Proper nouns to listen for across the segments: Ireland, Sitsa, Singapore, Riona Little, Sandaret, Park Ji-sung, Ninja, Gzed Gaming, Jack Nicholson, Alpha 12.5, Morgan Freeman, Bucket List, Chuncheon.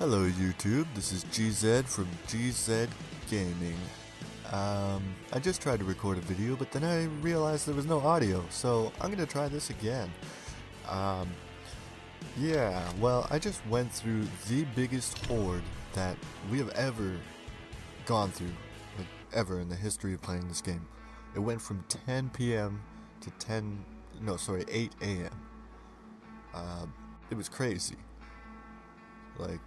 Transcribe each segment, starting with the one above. Hello YouTube, this is Gzed from Gzed Gaming. I just tried to record a video, but then I realized there was no audio, so I'm gonna try this again. Yeah, well, I just went through the biggest horde that we have ever gone through, like, ever in the history of playing this game. It went from 10 p.m. to 8 a.m. It was crazy. Like,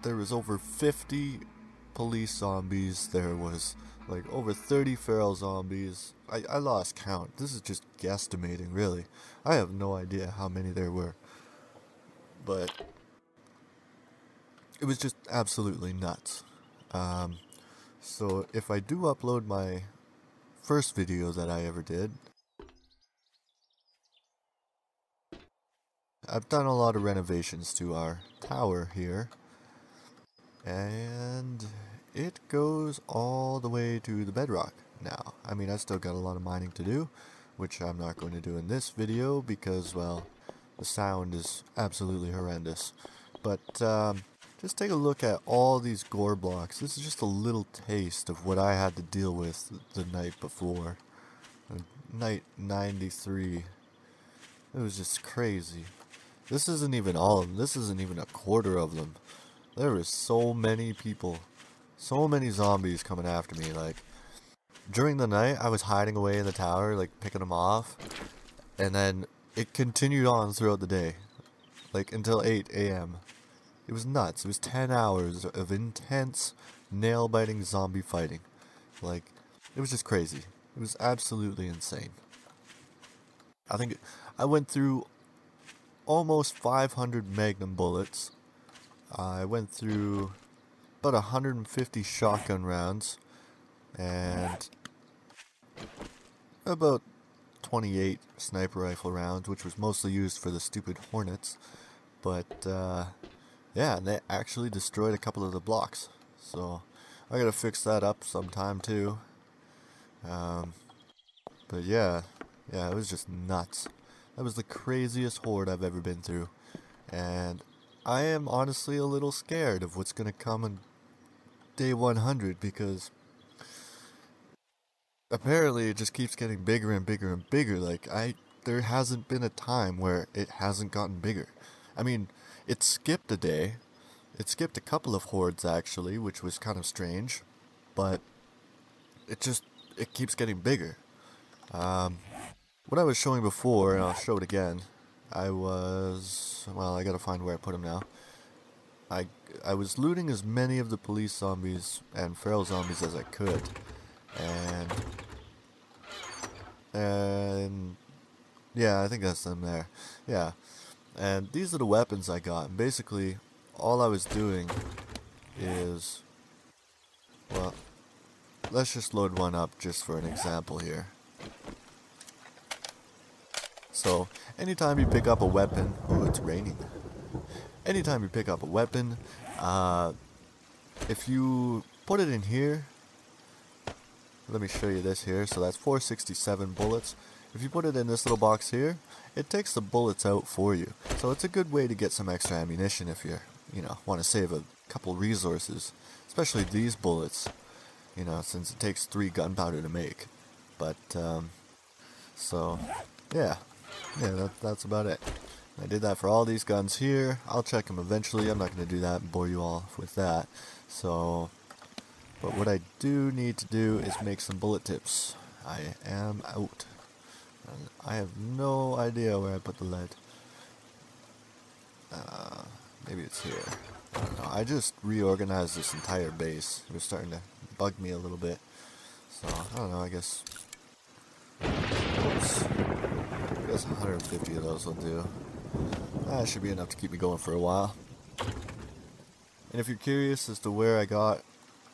there was over 50 police zombies, there was like over 30 feral zombies. I lost count. This is just guesstimating, really. I have no idea how many there were, but it was just absolutely nuts. So if I do upload my first video that I ever did, I've done a lot of renovations to our tower here, and it goes all the way to the bedrock now. I mean, I still got a lot of mining to do, which I'm not going to do in this video because, well, the sound is absolutely horrendous. But just take a look at all these gore blocks. This is just a little taste of what I had to deal with the night before. Night 93. It was just crazy. This isn't even all of them. This isn't even a quarter of them. There was so many people. So many zombies coming after me. Like, during the night, I was hiding away in the tower, like, picking them off. And then it continued on throughout the day. Like, until 8 a.m. It was nuts. It was 10 hours of intense, nail-biting zombie fighting. Like, it was just crazy. It was absolutely insane. I think I went through almost 500 magnum bullets. I went through about 150 shotgun rounds and about 28 sniper rifle rounds, which was mostly used for the stupid hornets. But yeah, they actually destroyed a couple of the blocks, so I gotta fix that up sometime too. But yeah, it was just nuts. That was the craziest horde I've ever been through, and I am honestly a little scared of what's gonna come on day 100, because apparently it just keeps getting bigger and bigger and bigger. Like, there hasn't been a time where it hasn't gotten bigger. I mean, it skipped a day. It skipped a couple of hordes actually, which was kind of strange, but it keeps getting bigger. What I was showing before, and I'll show it again, well, I gotta find where I put them now. I was looting as many of the police zombies and feral zombies as I could, and yeah, I think that's them there. Yeah, and these are the weapons I got, and basically all I was doing is, well, let's just load one up just for an example here. So, anytime you pick up a weapon, ooh, it's raining. Anytime you pick up a weapon, if you put it in here, let me show you this here. So that's 467 bullets. If you put it in this little box here, it takes the bullets out for you. So it's a good way to get some extra ammunition if you want to save a couple resources, especially these bullets, since it takes 3 gunpowder to make. But so yeah. Yeah, that's about it. I did that for all these guns here. I'll check them eventually. I'm not going to do that and bore you all with that. So, but what I do need to do is make some bullet tips. I am out. And I have no idea where I put the lead. Maybe it's here. I don't know. I just reorganized this entire base. It was starting to bug me a little bit. So, I don't know, I guess. Oops. 150 of those will do. That should be enough to keep me going for a while. And if you're curious as to where I got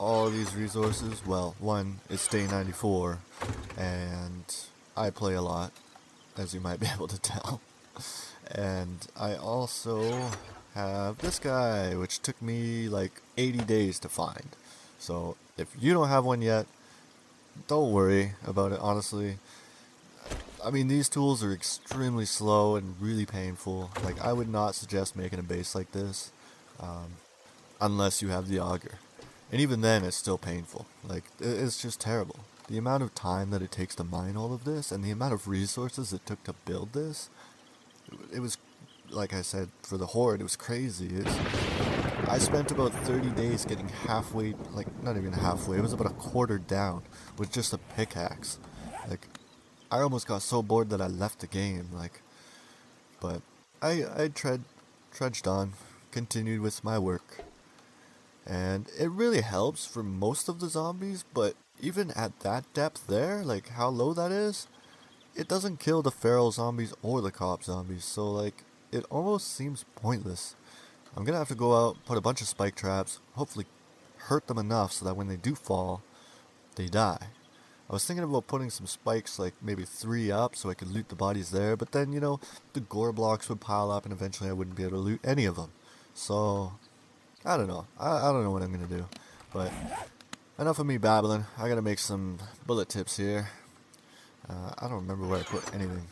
all these resources, well, one is day 94, and I play a lot, as you might be able to tell. And I also have this guy, which took me like 80 days to find. So if you don't have one yet, don't worry about it, honestly. I mean, these tools are extremely slow and really painful. Like, I would not suggest making a base like this. unless you have the auger. And even then it's still painful. Like, it's just terrible. The amount of time that it takes to mine all of this, and the amount of resources it took to build this, it was, like I said, for the Horde, it was crazy. I spent about 30 days getting halfway, like, not even halfway, it was about a quarter down with just a pickaxe. Like, I almost got so bored that I left the game, like, but I trudged on, continued with my work. And it really helps for most of the zombies, but even at that depth there, like how low that is, it doesn't kill the feral zombies or the co-op zombies, so like, it almost seems pointless. I'm gonna have to go out, put a bunch of spike traps, hopefully hurt them enough so that when they do fall, they die. I was thinking about putting some spikes, like maybe 3 up, so I could loot the bodies there, but then, you know, the gore blocks would pile up and eventually I wouldn't be able to loot any of them. So, I don't know. I don't know what I'm gonna do, but enough of me babbling. I gotta make some bullet tips here. I don't remember where I put anything.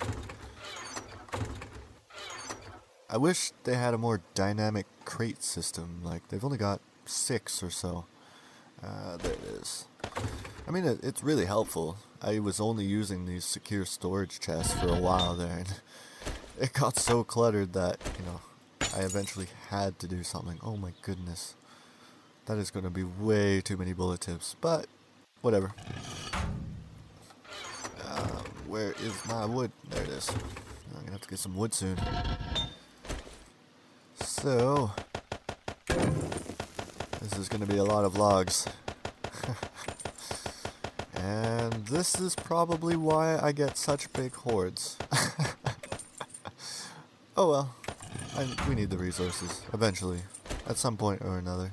I wish they had a more dynamic crate system. Like, they've only got 6 or so. There it is. I mean, it's really helpful. I was only using these secure storage chests for a while there, and it got so cluttered that, you know, I eventually had to do something. Oh my goodness. That is going to be way too many bullet tips, but whatever. Where is my wood? There it is. I'm going to have to get some wood soon. So, this is going to be a lot of logs. And this is probably why I get such big hordes. Oh well. We need the resources, eventually, at some point or another.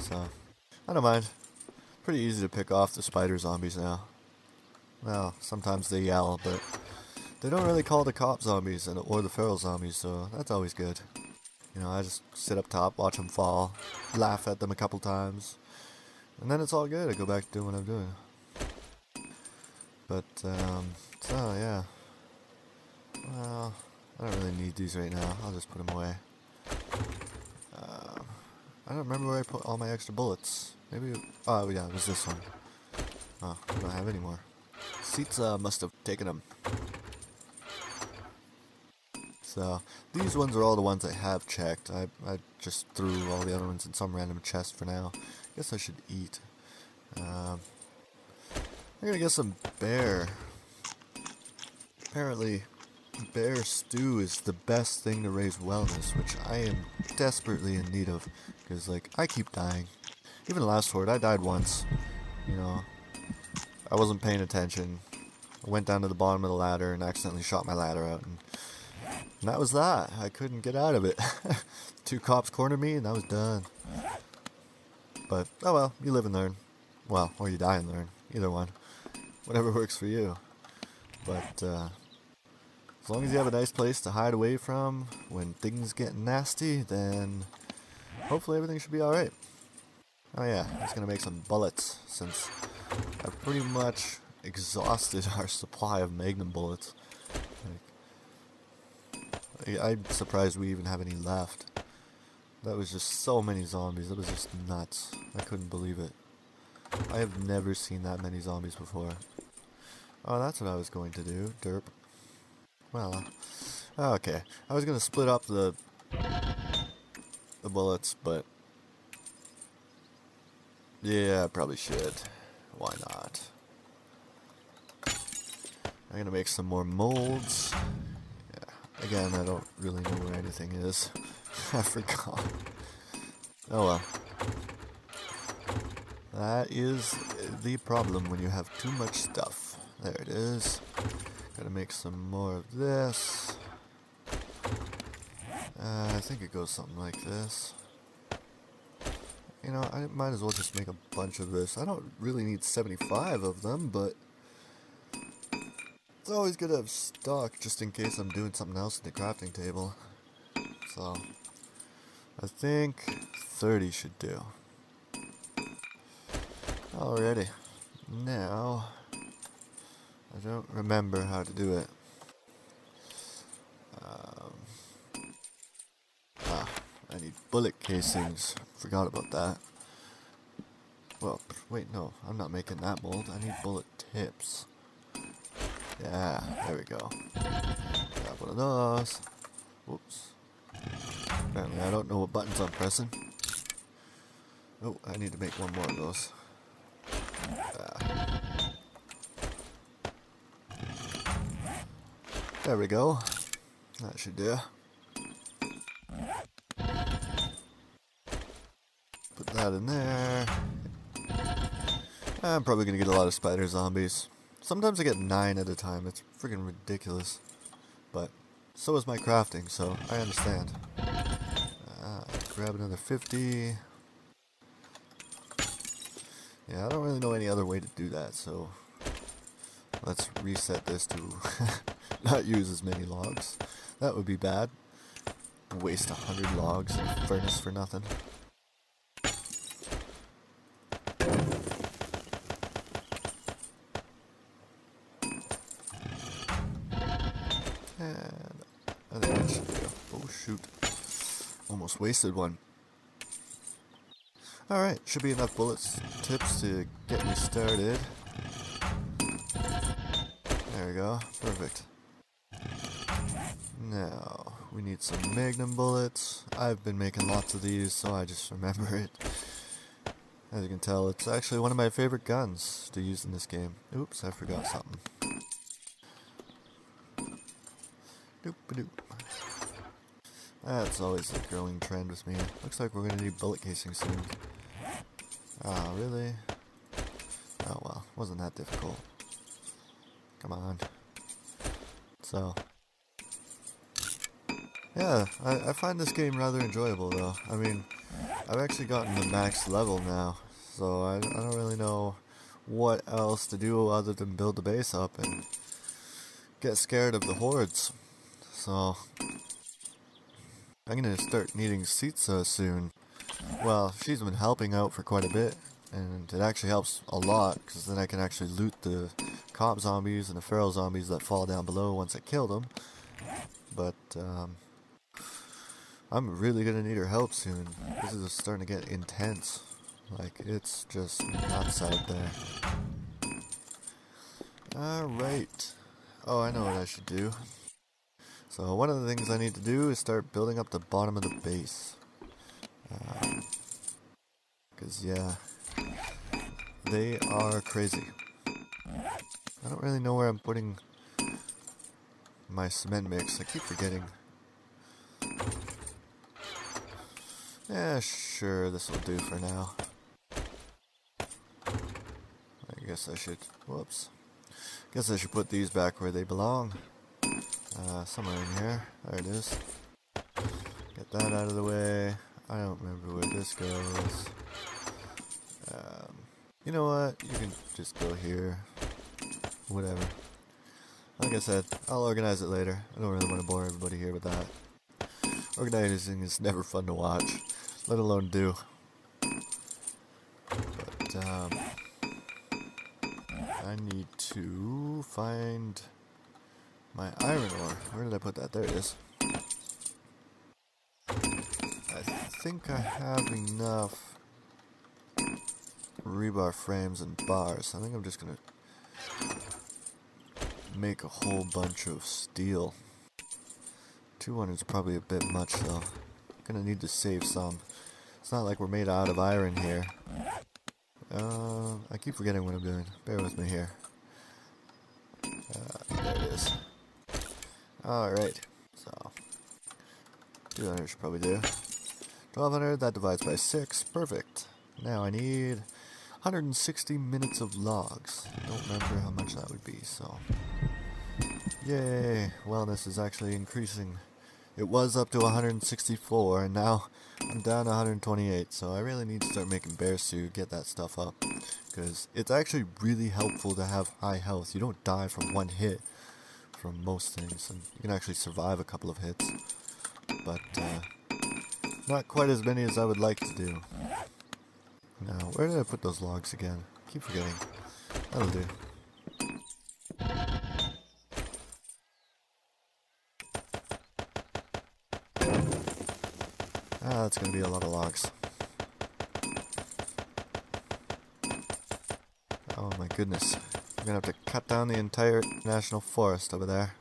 So, I don't mind. Pretty easy to pick off the spider zombies now. Well, sometimes they yell, but they don't really call the cop zombies or the feral zombies, so that's always good. You know, I just sit up top, watch them fall, laugh at them a couple times, and then it's all good. I go back to doing what I'm doing. But, so yeah. Well, I don't really need these right now. I'll just put them away. I don't remember where I put all my extra bullets. Maybe, oh yeah, it was this one. Oh, I don't have any more. Sitsa must have taken them. So, these ones are all the ones I have checked. I just threw all the other ones in some random chest for now. Guess I should eat. I'm gonna get some bear. Apparently, bear stew is the best thing to raise wellness, which I am desperately in need of, because like, I keep dying. Even last horde, I died once. You know, I wasn't paying attention. I went down to the bottom of the ladder and accidentally shot my ladder out, and that was that. I couldn't get out of it. 2 cops cornered me and I was done. But oh well, you live and learn. Well, or you die and learn, either one, whatever works for you. But as long as you have a nice place to hide away from when things get nasty, then hopefully everything should be alright. Oh yeah, I'm just gonna make some bullets, since I've pretty much exhausted our supply of magnum bullets. Like, I'm surprised we even have any left. That was just so many zombies, that was just nuts. I couldn't believe it. I have never seen that many zombies before. Oh, that's what I was going to do, derp. Well, okay. I was gonna split up the bullets, but yeah, I probably should. Why not? I'm gonna make some more molds. Yeah. Again, I don't really know where anything is. I forgot. Oh well. That is the problem when you have too much stuff. There it is. Gotta make some more of this. I think it goes something like this. You know, I might as well just make a bunch of this. I don't really need 75 of them, but it's always good to have stock just in case I'm doing something else at the crafting table. So, I think 30 should do. Alrighty. Now, I don't remember how to do it. I need bullet casings. Forgot about that. Well, wait, no, I'm not making that mold. I need bullet tips. Yeah, there we go. Got one of those. Whoops. Apparently, I don't know what buttons I'm pressing. Oh, I need to make one more of those. There we go. That should do. Put that in there. I'm probably gonna get a lot of spider zombies. Sometimes I get 9 at a time. It's freaking ridiculous. But so is my crafting, so I understand. Grab another 50. Yeah, I don't really know any other way to do that, so let's reset this to not use as many logs. That would be bad. Waste 100 logs in a furnace for nothing. And I think that should be a, oh shoot, almost wasted one. Alright, should be enough bullets tips to get me started. There we go, perfect. Now, we need some magnum bullets. I've been making lots of these, so I just remember it. As you can tell, it's actually one of my favorite guns to use in this game. Oops, I forgot something. Doop-a-doop. That's always a growing trend with me. Looks like we're gonna need bullet casing soon. Oh, really? Oh well, wasn't that difficult. Come on. So. Yeah, I find this game rather enjoyable though. I mean, I've actually gotten the max level now. So I don't really know what else to do other than build the base up and get scared of the hordes. So I'm gonna start needing Sitsa soon. Well, she's been helping out for quite a bit, and it actually helps a lot because then I can actually loot the cop zombies and the feral zombies that fall down below once I kill them. But I'm really gonna need her help soon. This is starting to get intense. Like, it's just nuts out there. Alright. Oh, I know what I should do. So one of the things I need to do is start building up the bottom of the base. Because, yeah, they are crazy. I don't really know where I'm putting my cement mix. I keep forgetting. Yeah, sure, this will do for now. I guess I should, whoops. Guess I should put these back where they belong. Somewhere in here. There it is. Get that out of the way. I don't remember where this goes. You know what? You can just go here. Whatever. Like I said, I'll organize it later. I don't really want to bore everybody here with that. Organizing is never fun to watch, let alone do. But, I need to find my iron ore. Where did I put that? There it is. I think I have enough rebar frames and bars. I think I'm just gonna make a whole bunch of steel. 200 is probably a bit much though. Gonna need to save some. It's not like we're made out of iron here. I keep forgetting what I'm doing. Bear with me here. There it is. Alright, so 200 should probably do. 1200, that divides by 6, perfect. Now I need 160 minutes of logs. I don't remember how much that would be, so yay, wellness is actually increasing. It was up to 164 and now I'm down to 128, so I really need to start making bear stew, get that stuff up, because it's actually really helpful to have high health. You don't die from one hit from most things, and you can actually survive a couple of hits, but not quite as many as I would like to do. Now, where did I put those logs again? Keep forgetting. That'll do. Ah, that's gonna be a lot of logs. Oh my goodness. We're gonna have to cut down the entire national forest over there.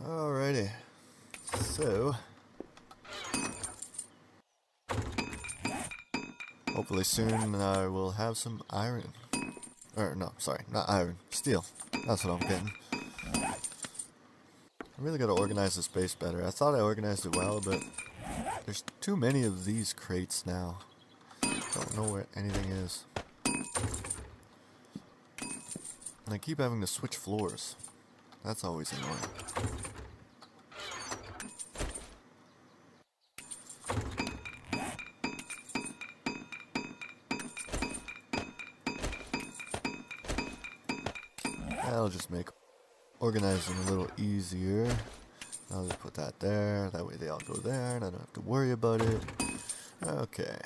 Alrighty. So hopefully soon I will have some iron. Or no, sorry, not iron. Steel. That's what I'm getting. I really gotta organize this base better. I thought I organized it well, but there's too many of these crates now. Don't know where anything is. And I keep having to switch floors. That's always annoying. That'll just make organizing a little easier. I'll just put that there, that way they all go there and I don't have to worry about it. Okay,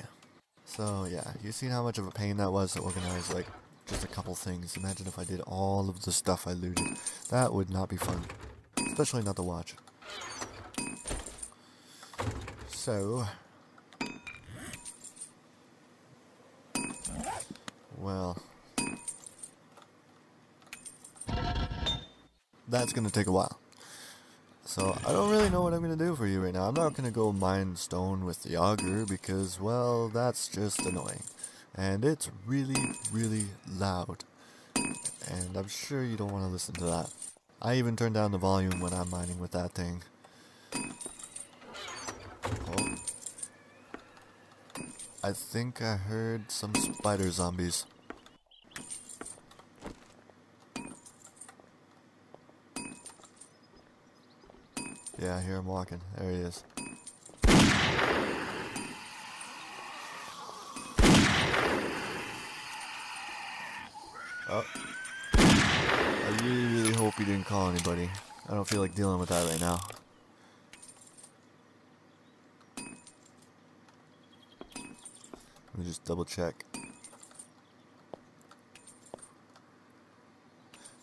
so yeah, you seen how much of a pain that was to organize like just a couple things. Imagine if I did all of the stuff I looted. That would not be fun, especially not to watch. So, well, that's going to take a while. So I don't really know what I'm going to do for you right now. I'm not going to go mine stone with the auger because, well, that's just annoying. And it's really, really loud. And I'm sure you don't want to listen to that. I even turn down the volume when I'm mining with that thing. Oh. I think I heard some spider zombies. Yeah, I hear him walking. There he is. Oh. I really, really hope he didn't call anybody. I don't feel like dealing with that right now. Let me just double check.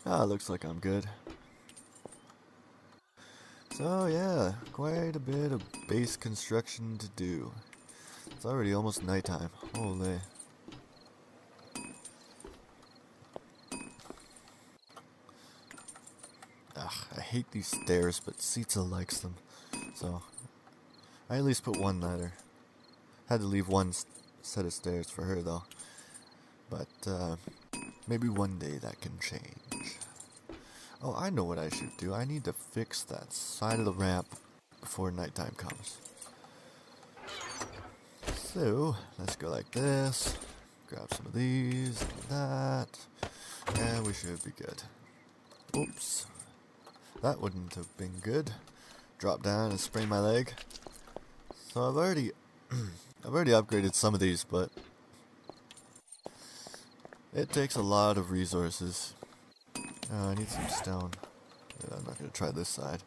Ah, looks like I'm good. So yeah, quite a bit of base construction to do. It's already almost nighttime. Holy. Ugh, I hate these stairs, but Sita likes them. So I at least put one ladder. Had to leave one set of stairs for her though. But maybe one day that can change. Oh, I know what I should do. I need to fix that side of the ramp before nighttime comes. So, let's go like this. Grab some of these, and that. And we should be good. Oops. That wouldn't have been good. Drop down and sprain my leg. So I've already upgraded some of these, but it takes a lot of resources. I need some stone. Yeah, I'm not going to try this side.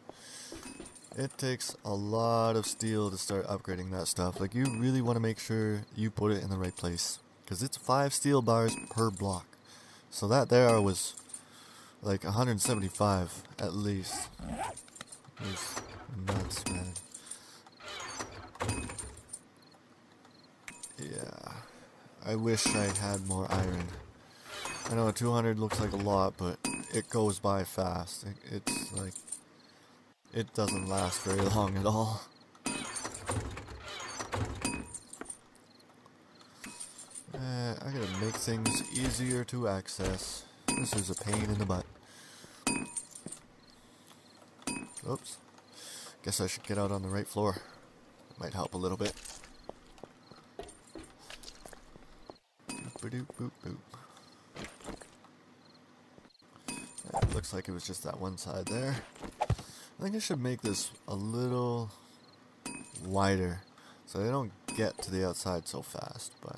It takes a lot of steel to start upgrading that stuff. Like, you really want to make sure you put it in the right place. Because it's 5 steel bars per block. So that there was like 175 at least. It was nuts, man. Yeah. I wish I had more iron. I know 200 looks like a lot, but it goes by fast. It's like, it doesn't last very long at all. I gotta make things easier to access. This is a pain in the butt. Oops. Guess I should get out on the right floor. Might help a little bit. Boop, boop, boop. Looks like it was just that one side there. I think I should make this a little wider so they don't get to the outside so fast, but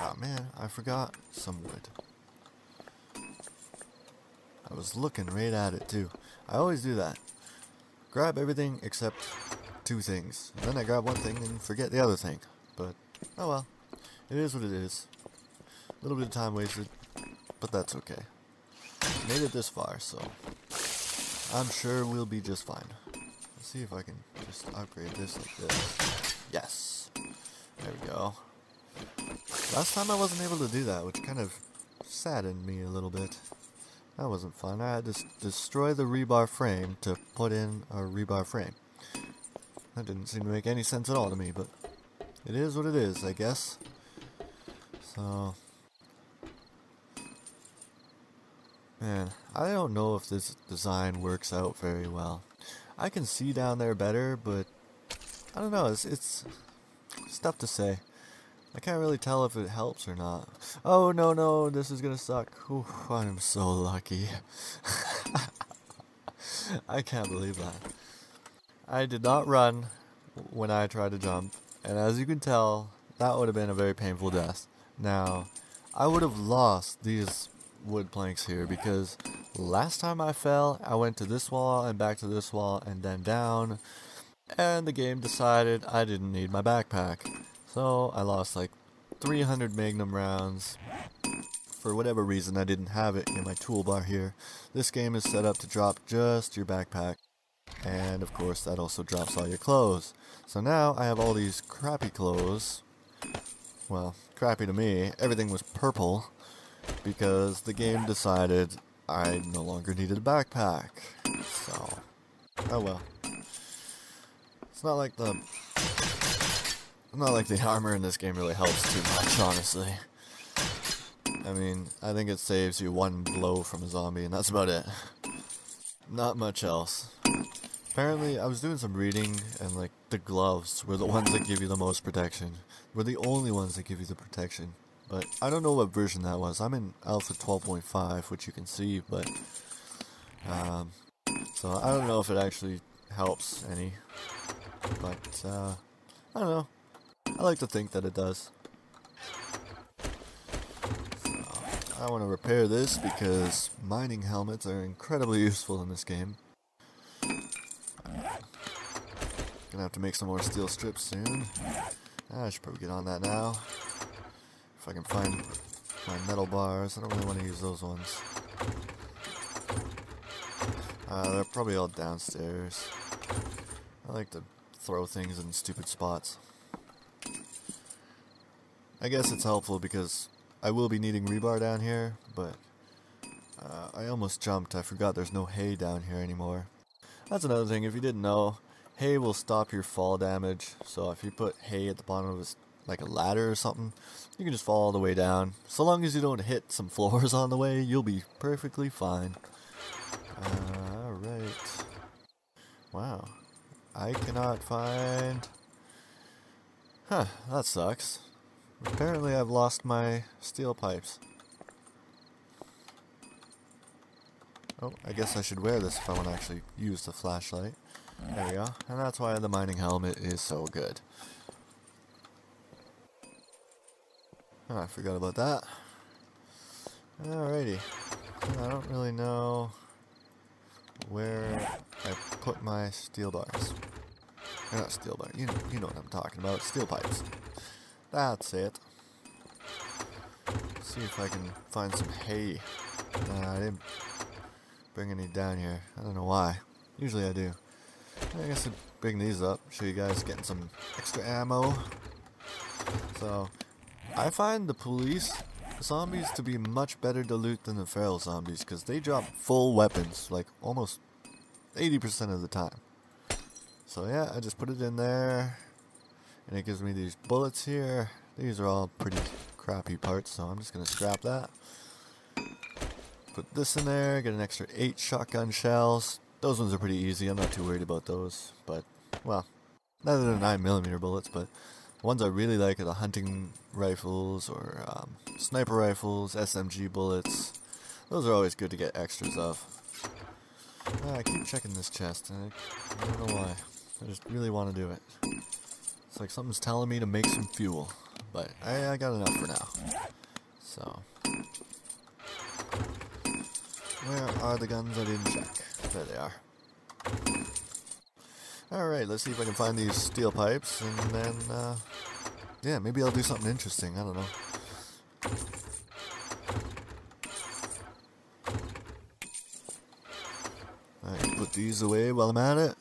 oh man, I forgot some wood. I was looking right at it too. I always do that. Grab everything except 2 things. Then I grab one thing and forget the other thing. But oh well. It is what it is. A little bit of time wasted, but that's okay. made it this far, so I'm sure we'll be just fine. Let's see if I can just upgrade this like this. Yes. There we go. Last time I wasn't able to do that, which kind of saddened me a little bit. That wasn't fun. I had to destroy the rebar frame to put in a rebar frame. That didn't seem to make any sense at all to me, but it is what it is, I guess. So, man, I don't know if this design works out very well. I can see down there better, but I don't know. It's tough to say. I can't really tell if it helps or not. Oh, no, no, this is gonna suck. Ooh, I'm so lucky. I can't believe that. I did not run when I tried to jump, and as you can tell, that would have been a very painful death. Now, I would have lost these wood planks here, because last time I fell, I went to this wall and back to this wall and then down, and the game decided I didn't need my backpack. So I lost like 300 Magnum rounds. For whatever reason, I didn't have it in my toolbar here. This game is set up to drop just your backpack. And of course, that also drops all your clothes. So now I have all these crappy clothes. Well, crappy to me. Everything was purple because the game decided I no longer needed a backpack. So, oh well. It's not like the armor in this game really helps too much, honestly. I mean, I think it saves you one blow from a zombie, and that's about it. Not much else. Apparently, I was doing some reading, and like, the gloves were the ones that give you the most protection. Were the only ones that give you the protection. But I don't know what version that was. I'm in Alpha 12.5, which you can see, but... so I don't know if it actually helps any. But, I don't know. I like to think that it does. So, I want to repair this because mining helmets are incredibly useful in this game. Gonna have to make some more steel strips soon. I should probably get on that now. If I can find my metal bars. I don't really want to use those ones. They're probably all downstairs. I like to throw things in stupid spots. I guess it's helpful because I will be needing rebar down here, but I almost jumped. I forgot there's no hay down here anymore. That's another thing, if you didn't know, hay will stop your fall damage. So if you put hay at the bottom of like a ladder or something, you can just fall all the way down. So long as you don't hit some floors on the way, you'll be perfectly fine. Alright. Wow. I cannot find... Huh, that sucks. Apparently I've lost my steel pipes. Oh, I guess I should wear this if I want to actually use the flashlight. There we go. And that's why the mining helmet is so good. Oh, I forgot about that. Alrighty. I don't really know where I put my steel bars. Or not steel bars. You know what I'm talking about. Steel pipes. That's it. Let's see if I can find some hay. Nah, I didn't bring any down here. I don't know why. Usually I do. I guess I'll bring these up. Show you guys getting some extra ammo. So, I find the police zombies to be much better to loot than the feral zombies. Because they drop full weapons. Like, almost 80% of the time. So yeah, I just put it in there. And it gives me these bullets here. These are all pretty crappy parts, so I'm just going to scrap that. Put this in there, get an extra 8 shotgun shells. Those ones are pretty easy, I'm not too worried about those. But, well, other than 9mm bullets, but the ones I really like are the hunting rifles or sniper rifles, SMG bullets. Those are always good to get extras of. I keep checking this chest, and I don't know why. I just really want to do it. It's like something's telling me to make some fuel, but I got enough for now. So, where are the guns I didn't check? There they are. Alright, let's see if I can find these steel pipes, and then, yeah, maybe I'll do something interesting, I don't know. I can put these away while I'm at it.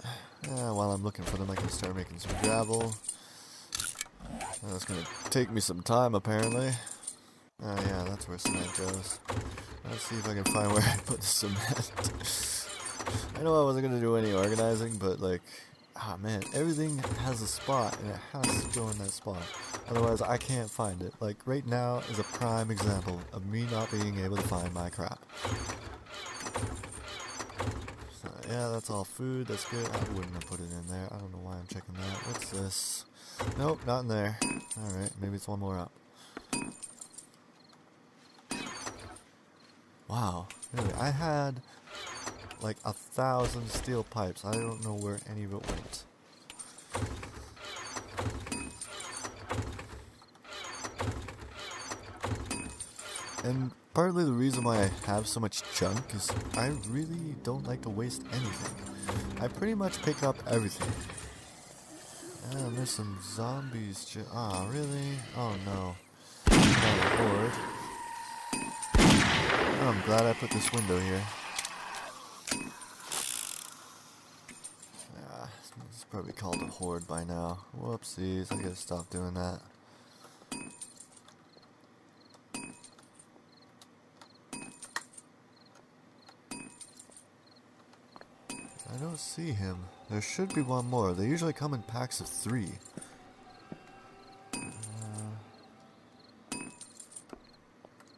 While I'm looking for them, I can start making some gravel. That's gonna take me some time, apparently. Oh yeah, that's where cement goes. Let's see if I can find where I put the cement. I know I wasn't gonna do any organizing, but like, ah man, everything has a spot, and it has to go in that spot. Otherwise, I can't find it. Like, right now is a prime example of me not being able to find my crap. So, yeah, that's all food, that's good. I wouldn't have put it in there. I don't know why I'm checking that. What's this? Nope, not in there. Alright, maybe it's one more up. Wow, really, I had like 1,000 steel pipes. I don't know where any of it went. And partly the reason why I have so much junk is I really don't like to waste anything. I pretty much pick up everything. And there's some zombies. Ah, really? Oh no. Oh, I'm glad I put this window here. It's probably called a horde by now. Whoopsies, I gotta stop doing that. I don't see him. There should be one more. They usually come in packs of 3.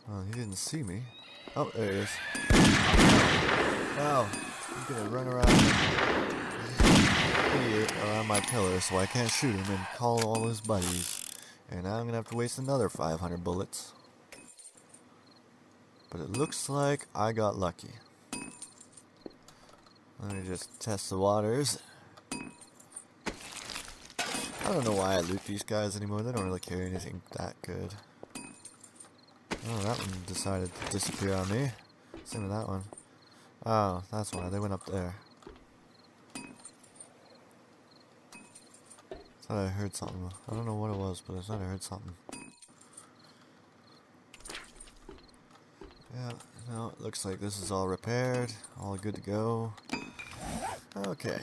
Well, he didn't see me. Oh, there he is. Wow, I'm gonna run around like an idiot around my pillar so I can't shoot him and call all his buddies. And now I'm gonna have to waste another 500 bullets. But it looks like I got lucky. Let me just test the waters. I don't know why I loot these guys anymore. They don't really carry anything that good. Oh, that one decided to disappear on me. Same with that one. Oh, that's why. They went up there. Thought I heard something. I don't know what it was, but I thought I heard something. Yeah, no, it looks like this is all repaired. All good to go. Okay.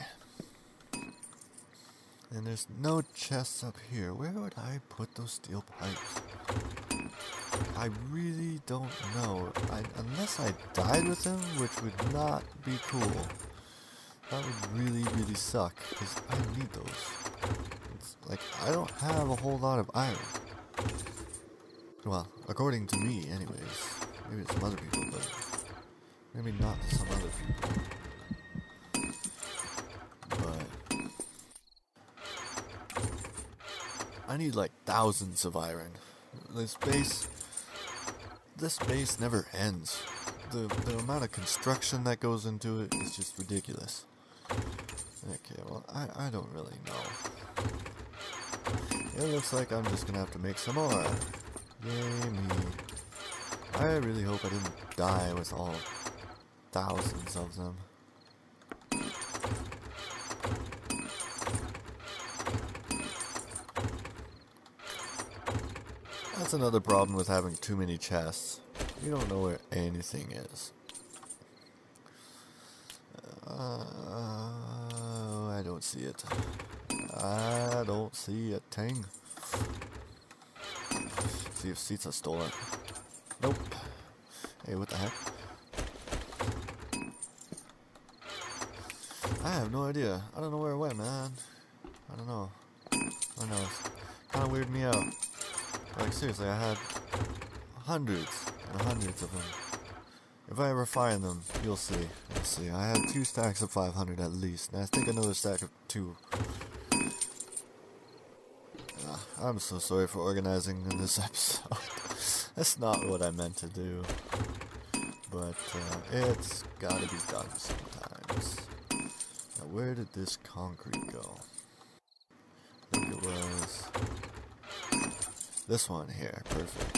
And there's no chests up here. Where would I put those steel pipes? I really don't know. Unless I died with them, which would not be cool. That would really, really suck, because I need those. It's like, I don't have a whole lot of iron. Well, according to me, anyways. Maybe to some other people, but maybe not to some other people. I need like thousands of iron. This base never ends. The amount of construction that goes into it is just ridiculous. Okay, well, I don't really know. It looks like I'm just gonna have to make some more. Yay me. I really hope I didn't die with all thousands of them. That's another problem with having too many chests. You don't know where anything is. I don't see it. I don't see a thing. See if Sita stole it. Nope. Hey, what the heck? I have no idea. I don't know where it went, man. I don't know. I don't know. It kinda weirded me out. Like, seriously, I had hundreds and hundreds of them. If I ever find them, you'll see. You'll see. I have 2 stacks of 500 at least, and I think another stack of 2. I'm so sorry for organizing in this episode. That's not what I meant to do. But, it's gotta be done sometimes. Now, where did this concrete go? I think it was... this one here, perfect.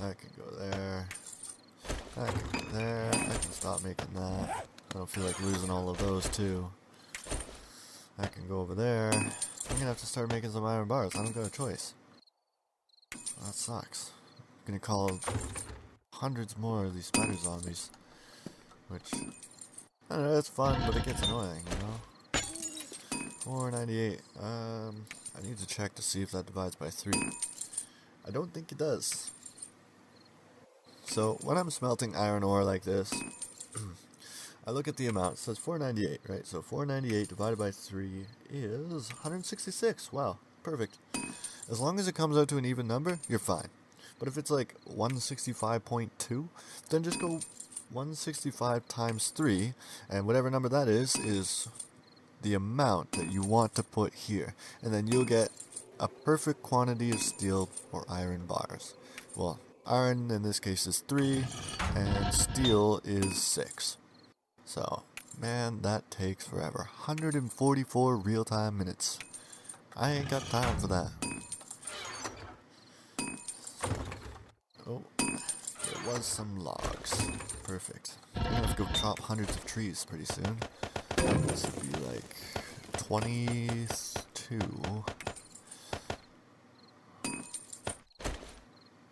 I can go there. I can go there. I can stop making that. I don't feel like losing all of those too. I can go over there. I'm gonna have to start making some iron bars. I don't got a choice. That sucks. I'm gonna call hundreds more of these spider zombies, which I don't know, that's fun, but it gets annoying, you know? 498. I need to check to see if that divides by 3. I don't think it does. So, when I'm smelting iron ore like this, I look at the amount. It says 498, right? So 498 divided by 3 is 166. Wow, perfect. As long as it comes out to an even number, you're fine. But if it's like 165.2, then just go 165 times 3, and whatever number that is the amount that you want to put here. And then you'll get a perfect quantity of steel or iron bars. Well, iron in this case is 3, and steel is 6. So, man, that takes forever. 144 real-time minutes. I ain't got time for that. Oh, there was some logs. Perfect. I'm gonna have to go chop hundreds of trees pretty soon. This would be like 22.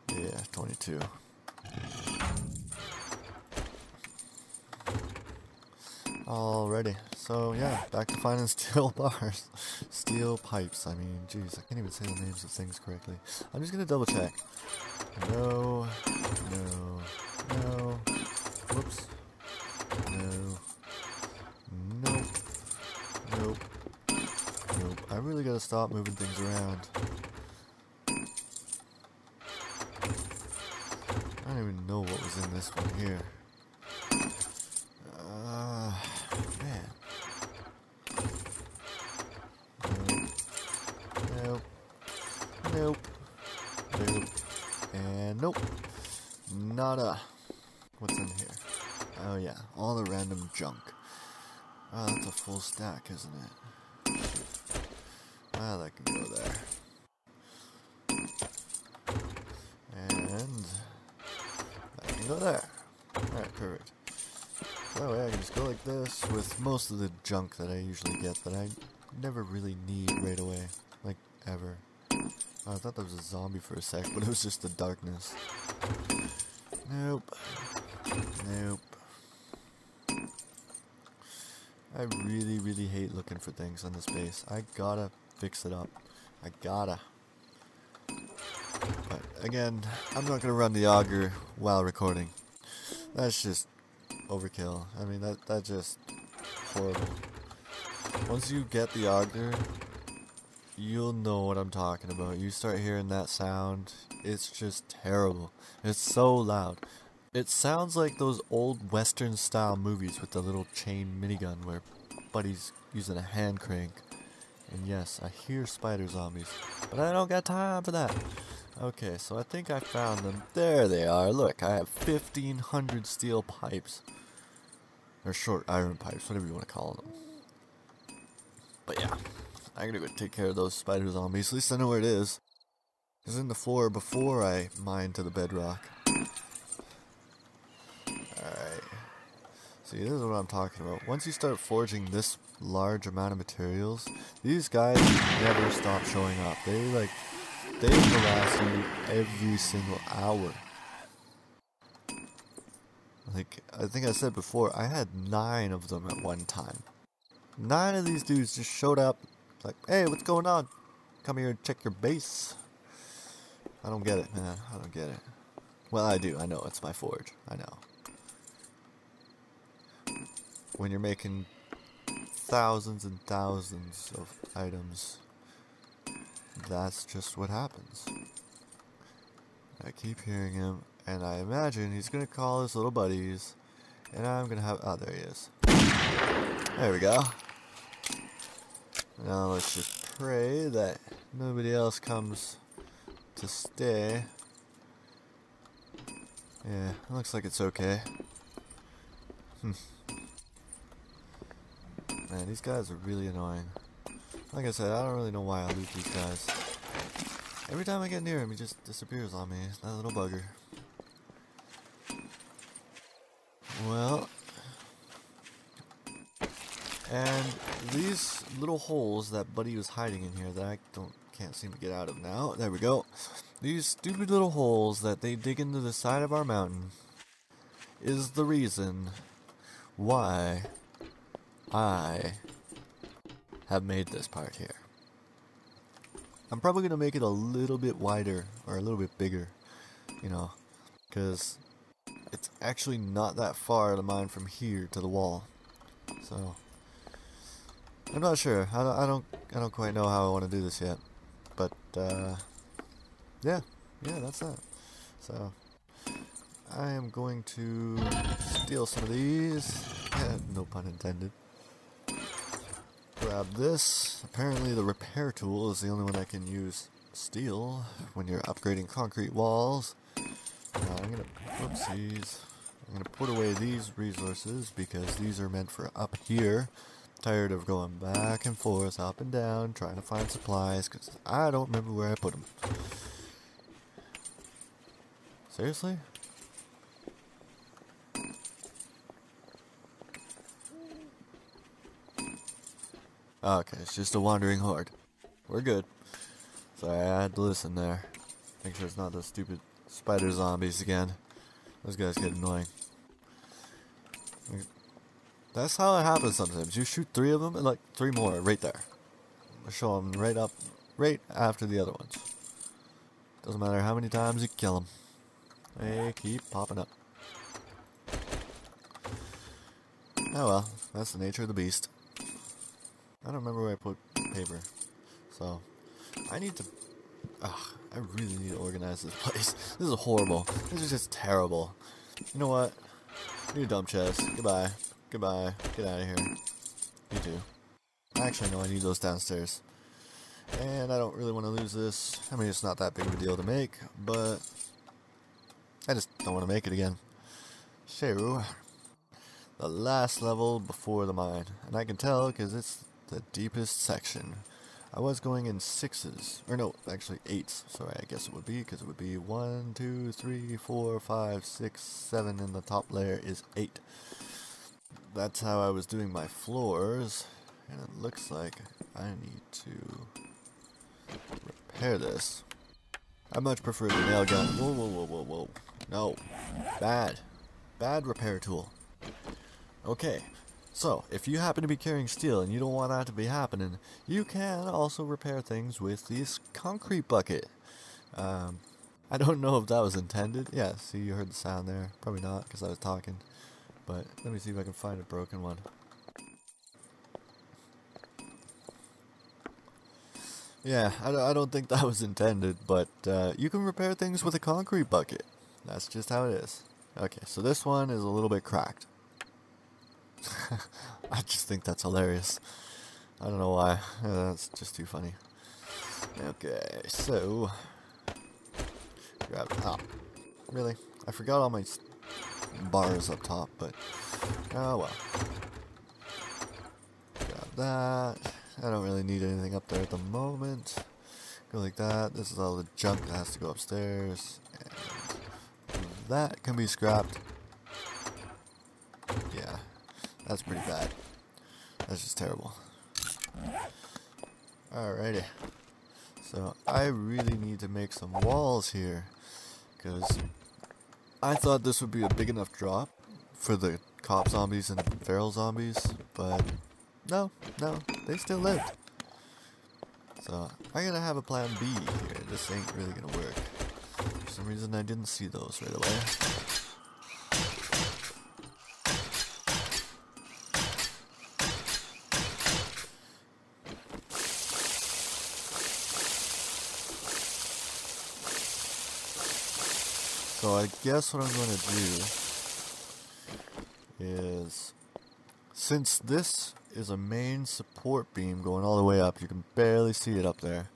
Yeah, 22. Alrighty, so yeah, back to finding steel bars. Steel pipes, I mean, jeez, I can't even say the names of things correctly. I'm just gonna double check. No, whoops, nope. I really gotta stop moving things around. I don't even know what was in this one here. What's in here? Oh yeah, all the random junk. Wow, that's a full stack, isn't it? Shoot. Wow, that can go there. And that can go there. Alright, perfect. That way I can just go like this with most of the junk that I usually get that I never really need right away. Like, ever. Oh, I thought that was a zombie for a sec, but it was just the darkness. Nope. I really hate looking for things on this base. I gotta fix it up. I gotta. But again, I'm not gonna run the auger while recording. That's just overkill. I mean, that's just horrible. Once you get the auger, you'll know what I'm talking about. You start hearing that sound, it's just terrible. It's so loud. It sounds like those old western style movies with the little chain minigun where buddy's using a hand crank. And yes, I hear spider zombies, but I don't got time for that. Okay, so I think I found them. There they are. Look, I have 1,500 steel pipes. Or short iron pipes, whatever you want to call them. But yeah, I'm gonna go take care of those spider zombies. At least I know where it is. It's in the floor before I mine to the bedrock. Alright. See, this is what I'm talking about. Once you start forging this large amount of materials, these guys never stop showing up. They harass you every single hour. Like, I think I said before, I had 9 of them at one time. 9 of these dudes just showed up, like, hey, what's going on? Come here and check your base. I don't get it, man. I don't get it. Well, I do. I know. It's my forge. I know. When you're making thousands and thousands of items, that's just what happens. I keep hearing him, and I imagine he's going to call his little buddies, and I'm going to have... Oh, there he is. There we go. Now let's just pray that nobody else comes to stay. Yeah, looks like it's okay. Man, these guys are really annoying. Like I said, I don't really know why I loot these guys. Every time I get near him, he just disappears on me. That little bugger. Well. And these little holes that Buddy was hiding in here that I can't seem to get out of now. There we go. These stupid little holes that they dig into the side of our mountain is the reason why I have made this part here. I'm probably going to make it a little bit wider or a little bit bigger, you know, because it's actually not that far out of mine from here to the wall. So I'm not sure. I don't quite know how I want to do this yet, but yeah, that's that. So I am going to steal some of these. No pun intended. Grab this. Apparently the repair tool is the only one I can use steel when you're upgrading concrete walls. I'm gonna, whoopsies. I'm gonna put away these resources because these are meant for up here. Tired of going back and forth, up and down, trying to find supplies because I don't remember where I put them. Seriously? Okay, it's just a wandering horde. We're good. Sorry, I had to listen there. Make sure it's not those stupid spider zombies again. Those guys get annoying. That's how it happens sometimes. You shoot three of them and like three more right there. I'll show them right up, right after the other ones. Doesn't matter how many times you kill them. They keep popping up. Oh well, that's the nature of the beast. I don't remember where I put paper, so I need to, I really need to organize this place. This is horrible. This is just terrible. You know what? New dump chest. Goodbye. Goodbye. Get out of here. You too. Actually, no, I need those downstairs. And I don't really want to lose this. I mean, it's not that big of a deal to make, but I just don't want to make it again. So, the last level before the mine. And I can tell because it's the deepest section. I was going in sixes, or no, actually eights. Sorry, I guess it would be, because it would be 1, 2, 3, 4, 5, 6, 7, and the top layer is 8. That's how I was doing my floors, and it looks like I need to repair this. I much prefer the nail gun. Whoa, whoa, whoa, whoa, whoa. No. Bad. Bad repair tool. Okay. So, if you happen to be carrying steel and you don't want that to be happening, you can also repair things with this concrete bucket. I don't know if that was intended. Yeah, see, you heard the sound there. Probably not, because I was talking. But let me see if I can find a broken one. Yeah, I don't think that was intended, but you can repair things with a concrete bucket. That's just how it is. Okay, so this one is a little bit cracked. I just think that's hilarious. I don't know why. That's just too funny. Okay, so grab it up. Really? I forgot all my bars up top, but oh well. Grab that. I don't really need anything up there at the moment. Go like that. This is all the junk that has to go upstairs. And that can be scrapped. Yeah. That's pretty bad. That's just terrible. Alrighty. So I really need to make some walls here, because I thought this would be a big enough drop for the cop zombies and feral zombies, but no, they still lived. So I gotta have a plan B here. This ain't really gonna work. For some reason I didn't see those right away. So I guess what I'm going to do is, since this is a main support beam going all the way up, you can barely see it up there,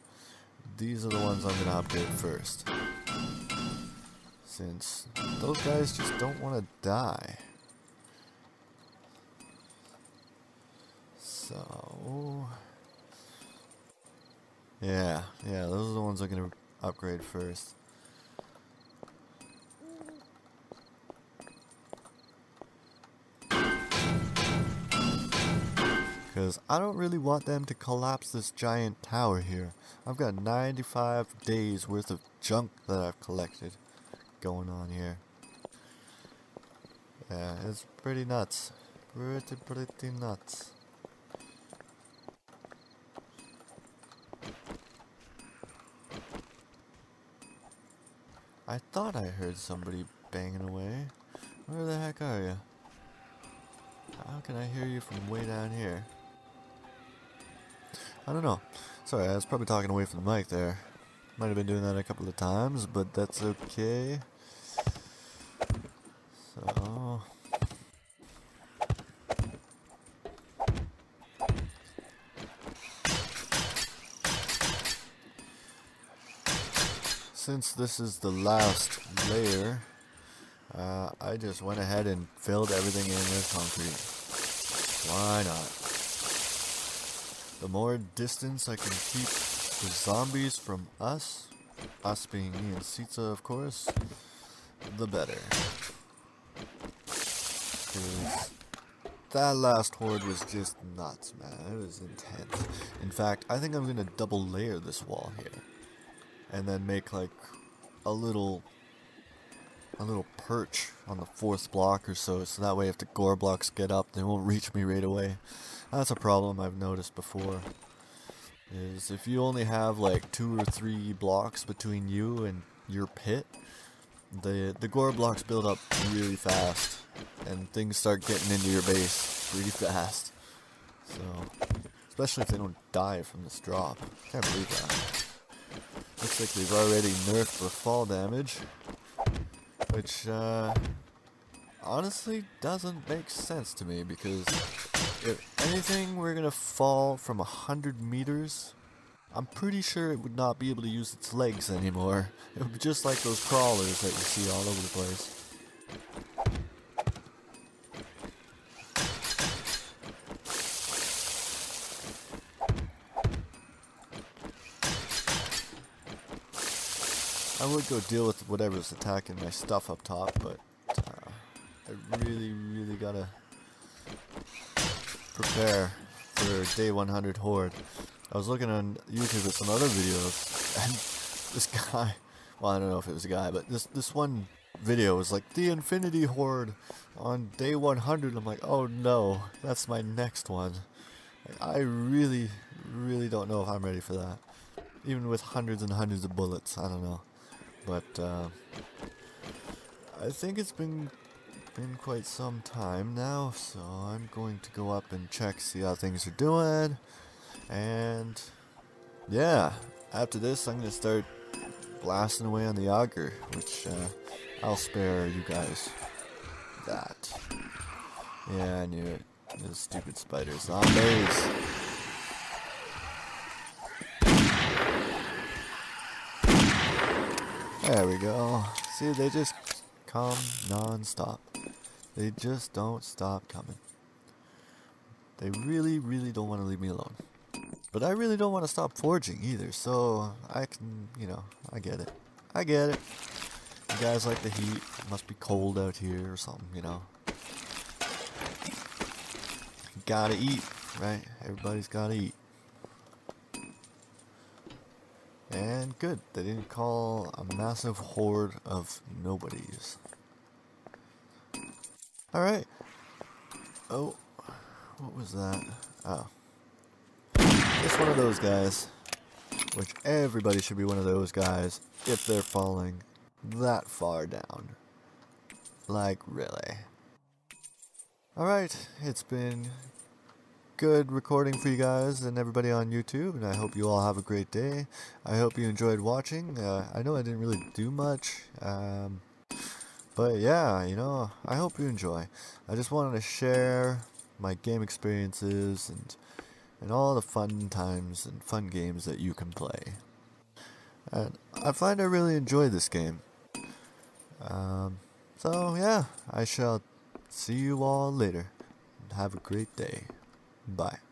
these are the ones I'm going to upgrade first, since those guys just don't want to die. So, yeah, those are the ones I'm going to upgrade first. Because I don't really want them to collapse this giant tower here. I've got 95 days worth of junk that I've collected going on here. Yeah, it's pretty nuts. Pretty nuts. I thought I heard somebody banging away. Where the heck are you? How can I hear you from way down here? I don't know. Sorry, I was probably talking away from the mic there. Might have been doing that a couple of times, but that's okay. So... since this is the last layer, I just went ahead and filled everything in with concrete. Why not? The more distance I can keep the zombies from us, us being me and Sitsa of course, the better. 'Cause that last horde was just nuts, man. It was intense. In fact, I think I'm going to double layer this wall here. And then make like a little perch on the fourth block or so, so that way if the gore blocks get up they won't reach me right away. That's a problem I've noticed before, is if you only have like 2 or 3 blocks between you and your pit, the gore blocks build up really fast and things start getting into your base pretty fast. So especially if they don't die from this drop. Can't believe that. Looks like they've already nerfed the fall damage, which honestly doesn't make sense to me, because if anything we're gonna fall from 100 meters, I'm pretty sure it would not be able to use its legs anymore. It would be just like those crawlers that you see all over the place. I would go deal with whatever's attacking my stuff up top, but I really gotta prepare for day 100 horde. I was looking on YouTube at some other videos, and this guy, well I don't know if it was a guy, but this one video was like, the infinity horde on day 100, I'm like, oh no, that's my next one. Like, I really don't know if I'm ready for that. Even with hundreds and hundreds of bullets, I don't know. But I think it's been quite some time now, so I'm going to go up and check, see how things are doing, and yeah, after this I'm going to start blasting away on the auger, which I'll spare you guys that. Yeah, I knew it. Those stupid spider zombies. There we go. See, they just come non-stop. They just don't stop coming. They really don't want to leave me alone. But I really don't want to stop forging either, so I can, you know, I get it. I get it. You guys like the heat. It must be cold out here or something, you know. You gotta eat, right? Everybody's gotta eat. And good, they didn't call a massive horde of nobodies. Alright. Oh, what was that? Oh. Just one of those guys. Which everybody should be one of those guys if they're falling that far down. Like, really. Alright, it's been good recording for you guys and everybody on YouTube, and I hope you all have a great day. I hope you enjoyed watching. I know I didn't really do much, but yeah, you know, I hope you enjoy. I just wanted to share my game experiences and all the fun times and fun games that you can play. And I find I really enjoy this game. So yeah, I shall see you all later. Have a great day. Bye.